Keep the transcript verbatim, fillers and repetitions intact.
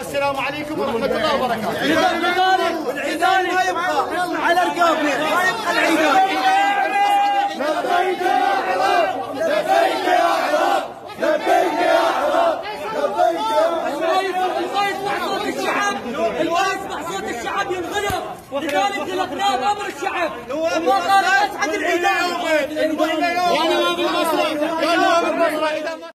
السلام عليكم ورحمة الله وبركاته. العيداني ما يبقى على رقابنا، ما يبقى العيداني. لبيك يا عراق، لبيك يا عراق، لبيك يا عراق، لبيك يا عراق. الوايد محصول الشعب، الوايد محصول الشعب ينغلب، لذلك غلقناه بأمر الشعب، وما قال أسعد العيداني.